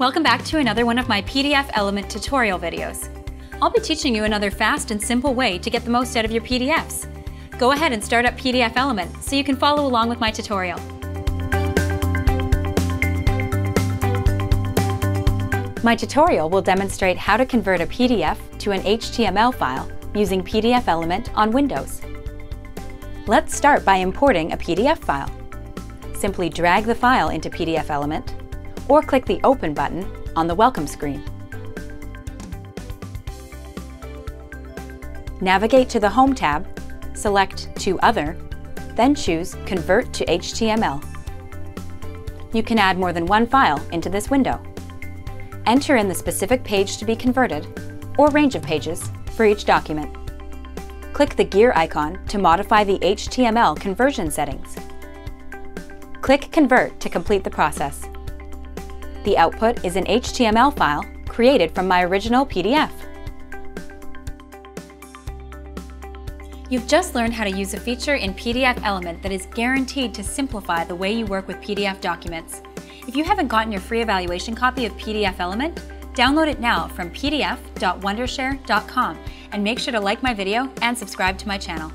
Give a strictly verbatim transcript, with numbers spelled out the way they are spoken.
Welcome back to another one of my P D F element tutorial videos. I'll be teaching you another fast and simple way to get the most out of your P D Fs. Go ahead and start up P D F element so you can follow along with my tutorial. My tutorial will demonstrate how to convert a P D F to an H T M L file using P D F element on Windows. Let's start by importing a P D F file. Simply drag the file into P D F element or click the Open button on the Welcome screen. Navigate to the Home tab, select To Other, then choose Convert to H T M L. You can add more than one file into this window. Enter in the specific page to be converted or range of pages for each document. Click the gear icon to modify the H T M L conversion settings. Click Convert to complete the process. The output is an H T M L file created from my original P D F. You've just learned how to use a feature in P D F element that is guaranteed to simplify the way you work with P D F documents. If you haven't gotten your free evaluation copy of P D F element, download it now from p d f dot wondershare dot com and make sure to like my video and subscribe to my channel.